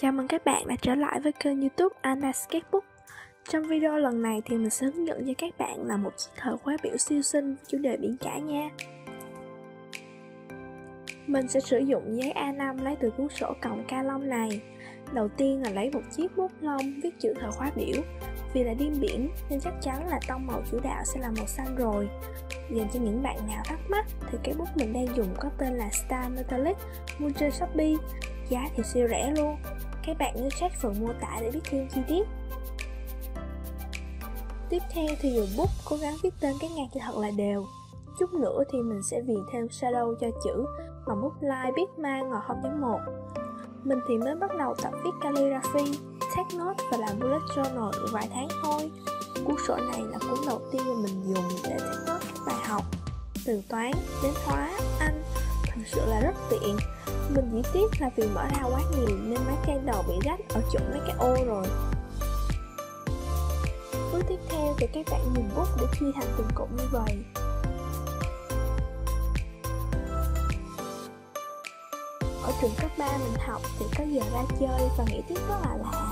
Chào mừng các bạn đã trở lại với kênh YouTube Anda's Sketchbook. Trong video lần này thì mình sẽ hướng dẫn cho các bạn là một chiếc thời khóa biểu siêu xinh chủ đề biển cả nha. Mình sẽ sử dụng giấy A5 lấy từ cuốn sổ còng ca lông này. Đầu tiên là lấy một chiếc bút lông viết chữ thời khóa biểu. Vì là điên biển nên chắc chắn là tông màu chủ đạo sẽ là màu xanh rồi. Dành cho những bạn nào thắc mắc thì cái bút mình đang dùng có tên là Star Metallic, mua trên Shopee, giá thì siêu rẻ luôn. Các bạn nhớ check phần mô tả để biết thêm chi tiết. Tiếp theo thì dùng bút cố gắng viết tên cái ngang cho thật là đều. Chút nữa thì mình sẽ viền thêm shadow cho chữ bằng bút line Bigma ngòi 0.1. Mình thì mới bắt đầu tập viết calligraphy, take note và làm bullet journal được vài tháng thôi. Cuốn sổ này là cuốn đầu tiên mà mình dùng để take note các bài học từ toán đến hóa, Anh, thật sự là rất tiện. Mình chỉ tiếc là vì mở ra quá nhiều nên mấy trang đầu bị rách ở chỗ mấy cái ô rồi. Bước tiếp theo thì các bạn dùng bút để chia thành từng cụm như vậy. Ở trường cấp 3 mình học thì có giờ ra chơi và nghĩ tiếng rất là lạ,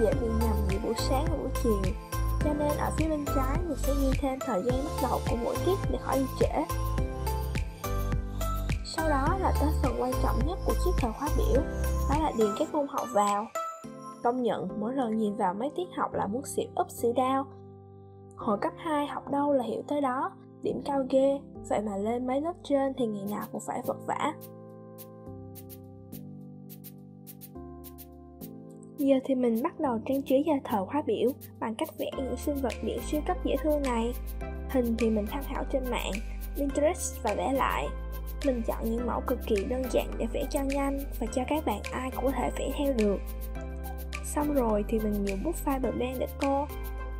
dễ bị nhầm giữa buổi sáng và buổi chiều. Cho nên ở phía bên trái mình sẽ ghi thêm thời gian bắt đầu của mỗi tiết để khỏi đi trễ. Sau đó là tới phần quan trọng nhất của chiếc thời khóa biểu, đó là điền các môn học vào. Công nhận mỗi lần nhìn vào mấy tiết học là muốn xỉu úp xỉu đau. Hồi cấp 2 học đâu là hiểu tới đó, điểm cao ghê, vậy mà lên mấy lớp trên thì ngày nào cũng phải vật vã. Giờ thì mình bắt đầu trang trí ra thời khóa biểu bằng cách vẽ những sinh vật biển siêu cấp dễ thương này. Hình thì mình tham khảo trên mạng, Pinterest và vẽ lại. Mình chọn những mẫu cực kỳ đơn giản để vẽ cho nhanh và cho các bạn ai cũng có thể vẽ theo được. Xong rồi thì mình dùng bút phai màu đen để tô.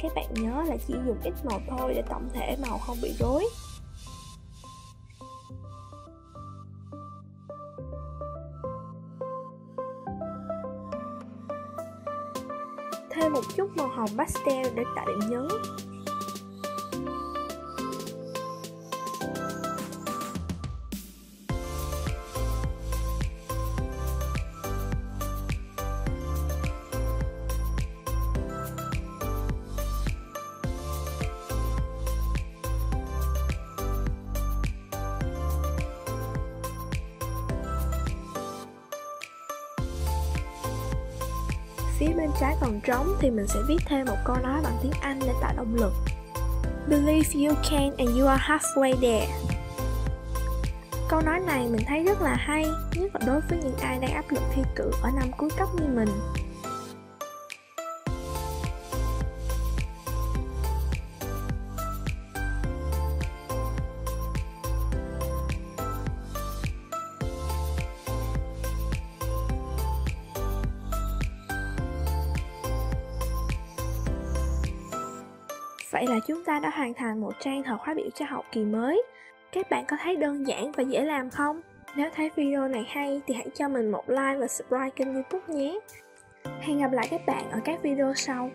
Các bạn nhớ là chỉ dùng ít màu thôi để tổng thể màu không bị rối. Thêm một chút màu hồng pastel để tạo điểm nhấn. Phía bên trái còn trống thì mình sẽ viết thêm một câu nói bằng tiếng Anh để tạo động lực. Believe you can and you are halfway there. Câu nói này mình thấy rất là hay, nhất là đối với những ai đang áp lực thi cử ở năm cuối cấp như mình. Vậy là chúng ta đã hoàn thành một trang thời khóa biểu cho học kỳ mới. Các bạn có thấy đơn giản và dễ làm không? Nếu thấy video này hay thì hãy cho mình một like và subscribe kênh YouTube nhé. Hẹn gặp lại các bạn ở các video sau.